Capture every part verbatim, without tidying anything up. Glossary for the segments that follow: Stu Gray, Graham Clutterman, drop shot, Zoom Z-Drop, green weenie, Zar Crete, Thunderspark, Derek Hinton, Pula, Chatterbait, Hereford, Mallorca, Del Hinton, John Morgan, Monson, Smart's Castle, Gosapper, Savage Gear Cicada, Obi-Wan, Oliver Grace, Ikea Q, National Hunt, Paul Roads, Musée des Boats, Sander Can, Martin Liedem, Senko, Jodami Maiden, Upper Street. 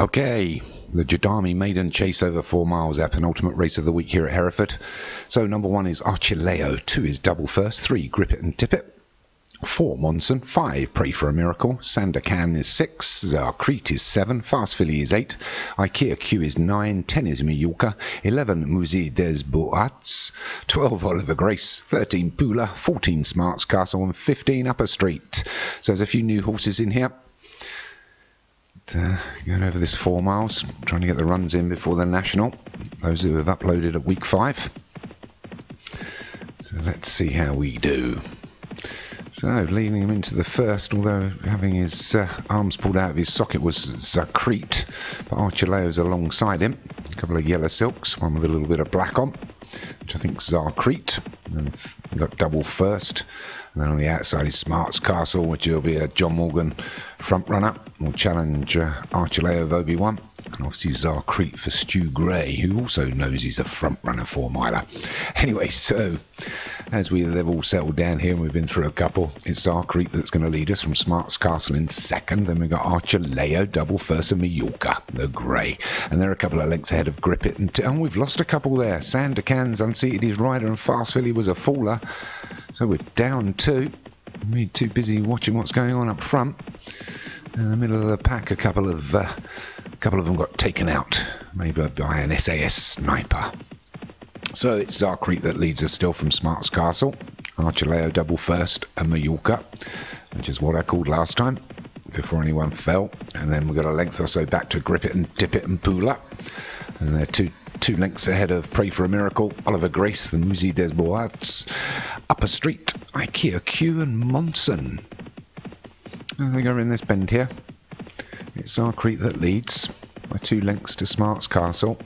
Okay, the Jodami Maiden chase over four miles, our penultimate race of the week here at Hereford. So number one is Archileo, two is Double First, three Grip It and Tip It, four Monson, five Pray for a Miracle, Sander Can is six, Zar Crete is seven, Fast Philly is eight, Ikea Q is nine, ten is Mallorca, eleven Musée des Boats, twelve Oliver Grace, thirteen Pula, fourteen Smart's Castle and fifteen Upper Street. So there's a few new horses in here. Uh, going over this four miles, trying to get the runs in before the national, those who have uploaded at week five. So let's see how we do. So leading him into the first, although having his uh, arms pulled out of his socket, was Zar Crete, but Archileo's alongside him. A couple of yellow silks, one with a little bit of black on, which I think Zar Crete, and got Double First. And then on the outside is Smart's Castle, which will be a John Morgan front runner. We'll challenge uh, Archileo of Obi-Wan, and obviously Zar Crete for Stu Gray, who also knows he's a front runner four miler. Anyway, so as we they've all settled down here and we've been through a couple, it's Zar Crete that's going to lead us from Smart's Castle in second. Then we've got Archileo, Double First, and Mallorca, the Grey. And they're a couple of lengths ahead of Grip It and T- and we've lost a couple there. Sander Can's unseated his rider, and Fast Philly was a faller. So we're down two. We're too busy watching what's going on up front. In the middle of the pack, a couple of uh, a couple of them got taken out, maybe by an S A S sniper. So it's Zar Crete that leads us still from Smart's Castle, Archileo, Double First, and Mallorca, which is what I called last time before anyone fell. And then we've got a length or so back to Grip It and Tip It and Pula, and they're two. Two lengths ahead of Pray for a Miracle, Oliver Grace, the Musée des Boats, Upper Street, Ikea Q and Monson. And they go in this bend here. It's Zar Crete that leads by two lengths to Smart's Castle.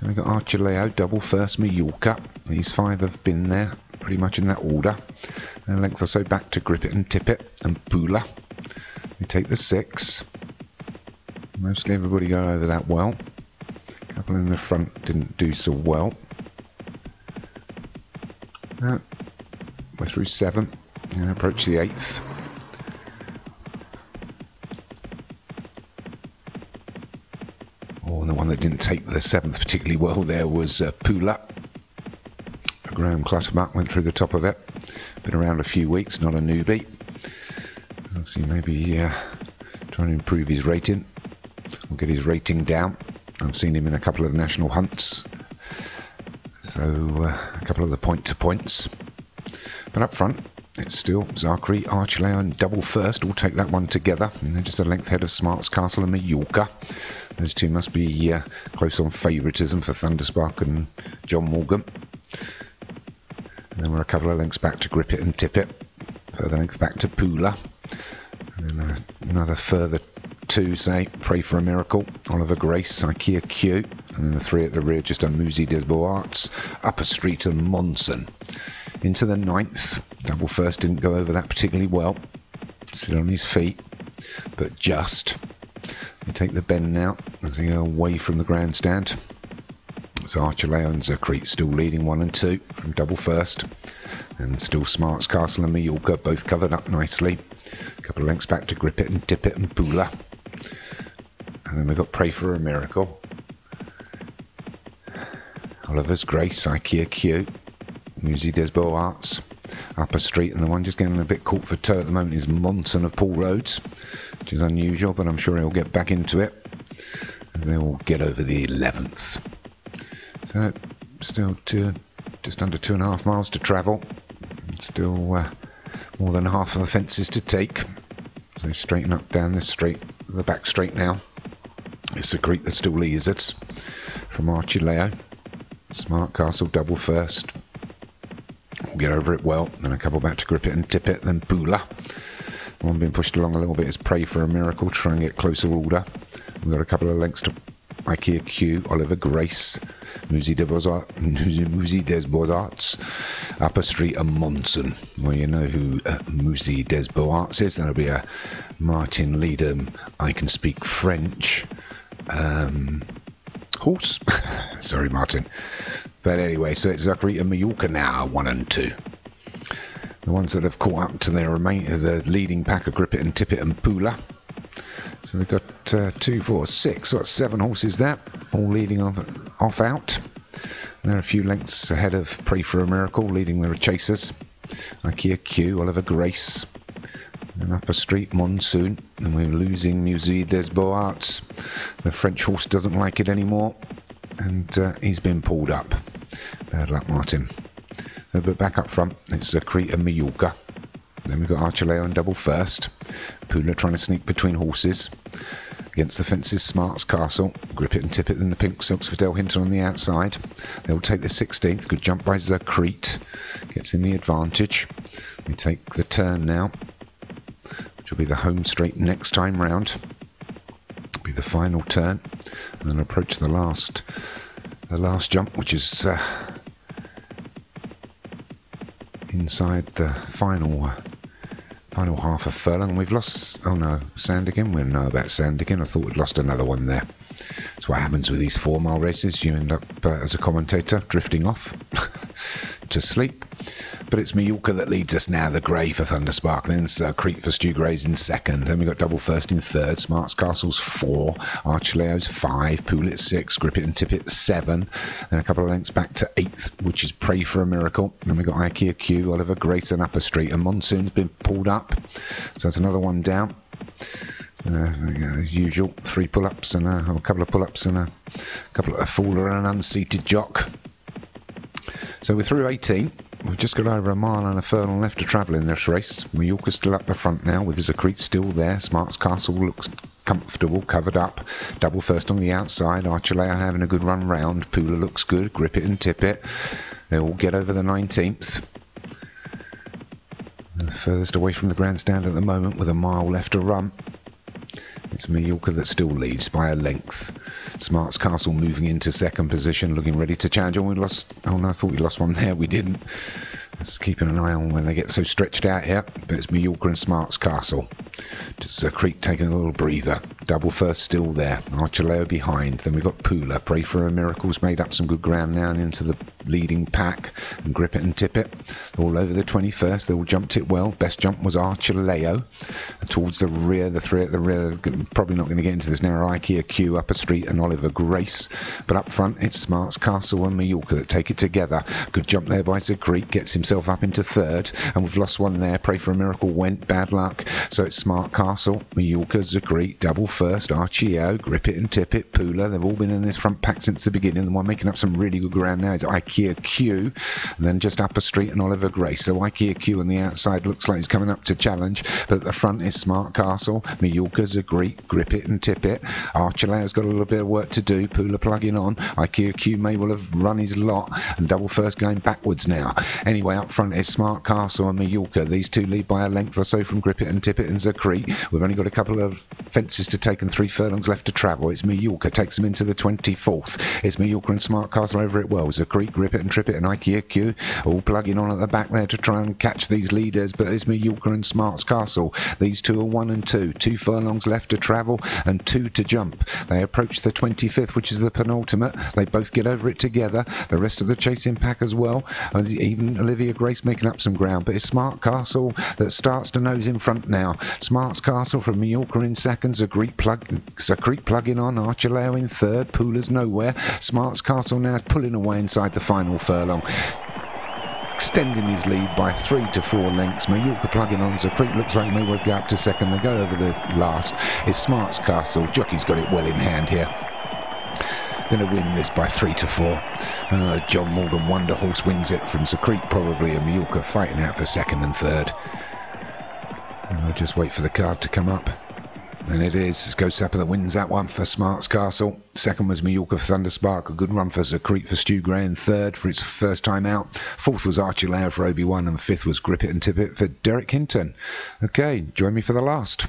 And we've got Archileo, Double First, Mallorca. These five have been there pretty much in that order. And a length or so back to Grip It and Tip It and Pula. We take the six. Mostly everybody go over that well. Couple in the front didn't do so well. No, we're through seven and approach the eighth. Oh, and the one that didn't take the seventh particularly well there was uh, Pula. Graham Clutterman went through the top of it. Been around a few weeks, not a newbie. Obviously, maybe uh, trying to improve his rating. We'll get his rating down. I've seen him in a couple of national hunts, so uh, a couple of the point-to-points. But up front, it's still Zar Crete, Archileo and Double First. We'll take that one together. And they're just a length ahead of Smart's Castle and Mallorca. Those two must be uh, close on favouritism for Thunderspark and John Morgan. And then we're a couple of lengths back to Grip It and Tip It. Further length back to Pula. And then uh, another further two, say, Pray for a Miracle, Oliver Grace, Ikea Q, and then the three at the rear just on Musée des Boats, Upper Street and Monson. Into the ninth, Double First didn't go over that particularly well. Still on his feet, but just. They take the bend now as they go away from the grandstand. It's Archileo and Zar Crete still leading one and two from Double First. And still Smart's Castle and Mallorca both covered up nicely. A couple of lengths back to Grip It and Tip It and Pula. And then we've got Pray for a Miracle, Oliver's Grace, Ikea Q, Musée des Beaux-Arts, Upper Street, and the one just getting a bit caught for toe at the moment is Monson of Paul Roads, which is unusual, but I'm sure he'll get back into it. And they'll get over the eleventh. So, still two, just under two and a half miles to travel. Still uh, more than half of the fences to take. So they straighten up down this straight, the back straight now. It's the Greek that still leads us from Archileo, Smart Castle, Double First. We'll get over it well, then a couple back to Grip It and Tip It, then Pula. The one being pushed along a little bit is Pray for a Miracle, try and get closer order. We've got a couple of lengths to Ikea Q, Oliver Grace, Musée des Beaux-Arts, Upper Street and Monson. Well, you know who uh, Musée des Beaux-Arts is. That'll be a Martin Liedem, I Can Speak French. Um, horse. Sorry, Martin. But anyway, so it's Zar Crete and Mallorca now, one and two. The ones that have caught up to their remain, the leading pack of Grip It and Tip It and Pula. So we've got uh, two, four, six, so that's seven horses there, all leading off, off out. They're a few lengths ahead of Pray for a Miracle, leading the chasers. Ikea Q, Oliver Grace, and Upper Street, Monson. And we're losing Musée des Boats. The French horse doesn't like it anymore, and uh, he's been pulled up. Bad luck, Martin. Uh, but back up front, it's Zar Crete and Mallorca. Then we've got Archileo in double first. Pula trying to sneak between horses. Against the fences, Smart's Castle. Grip it and tip it in the pink silks for Del Hinton on the outside. They'll take the sixteenth. Good jump by Zar Crete. Gets in the advantage. We take the turn now, which will be the home straight next time round. It'll be the final turn. And then approach the last, the last jump, which is uh, inside the final... Uh, Final half a furlong. We've lost... Oh no, Sander Can. We know about Sander Can. I thought we'd lost another one there. That's what happens with these four mile races. You end up, uh, as a commentator, drifting off to sleep. But it's Mallorca that leads us now. The grey for Thunderspark. Then Zar Crete for Stu Gray's in second. Then we've got double first in third. Smart's Castle's four. Archileo's five. Pool at six. Grip it and tip it seven. Then a couple of lengths back to eighth, which is Pray for a Miracle. Then we've got Ikea Q, Oliver Grace and Upper Street. And Monsoon's been pulled up. So that's another one down. Uh, as usual, three pull-ups and a, a couple of pull-ups and a, a couple of a faller and an unseated jock. So we're through eighteen. We've just got over a mile and a furlong left to travel in this race. Mallorca's still up the front now, with Zar Crete still there. Smart's Castle looks comfortable, covered up. Double first on the outside. Archileo having a good run round. Pula looks good. Grip it and tip it. They all get over the nineteenth. And furthest away from the grandstand at the moment, with a mile left to run. It's Mallorca that still leads by a length. Smart's Castle moving into second position, looking ready to challenge. Oh, we lost. Oh no, I thought we lost one there. We didn't. Just keeping an eye on when they get so stretched out here. But it's Mallorca and Smart's Castle. Just Zar Crete taking a little breather. Double first still there. Archileo behind. Then we've got Pula. Pray for a Miracle's made up some good ground now and into the leading pack. And Grip it and Tip it. All over the twenty-first. They all jumped it well. Best jump was Archileo. And towards the rear, the three at the rear. Probably not going to get into this narrow. Ikea Q, Upper Street and Oliver Grace. But up front, it's Smart's Castle and Mallorca that take it together. Good jump there by Zar Crete. Gets himself up into third. And we've lost one there. Pray for a Miracle went. Bad luck. So it's Smart Castle, Mallorca, Zar Crete, double first, Archileo, Grip it and Tip it, Pula. They've all been in this front pack since the beginning. The one making up some really good ground now is Ikea Q. And then just Upper Street and Oliver Grace. So Ikea Q on the outside looks like he's coming up to challenge. But at the front is Smart Castle, Mallorca, Zar Crete, Grip it and Tip it. Archileo's got a little bit of work to do. Pula plugging on. Ikea Q may well have run his lot. And double first going backwards now. Anyway, up front is Smart Castle and Mallorca. These two lead by a length or so from Grip it and Tip it and Zar Crete. We've only got a couple of fences to take and three furlongs left to travel. It's Mallorca takes them into the twenty-fourth. It's Mallorca and Smart Castle over it well. Zar Crete, Grip it and Trip it and Ikea Q all plugging on at the back there to try and catch these leaders, but it's Mallorca and Smart's Castle. These two are one and two. Two furlongs left to travel and two to jump. They approach the twenty-fifth, which is the penultimate. They both get over it together. The rest of the chasing pack as well. And even Olivia Grace making up some ground, but it's Smart Castle that starts to nose in front now. Smart's Castle from Mallorca in second, Zar Crete plug, Zar Crete plugging on, Archileo in third, Pula's nowhere. Smart's Castle now is pulling away inside the final furlong, extending his lead by three to four lengths. Mallorca plugging on, Zar Crete looks like he may well go up to second. They go over the last. It's Smart's Castle. Jockey's got it well in hand here. Going to win this by three to four. Uh, John Morgan Wonder Horse wins it from Zar Crete probably, and Mallorca fighting out for second and third. I'll just wait for the card to come up. And it is. It's Gosapper that wins that one for Smart's Castle. Second was Mallorca for Thunderspark. A good run for Zar Crete for Stu Gray in third for its first time out. Fourth was Archileo for Obi-Wan. And fifth was Grip It and Tip It for Derek Hinton. Okay, join me for the last.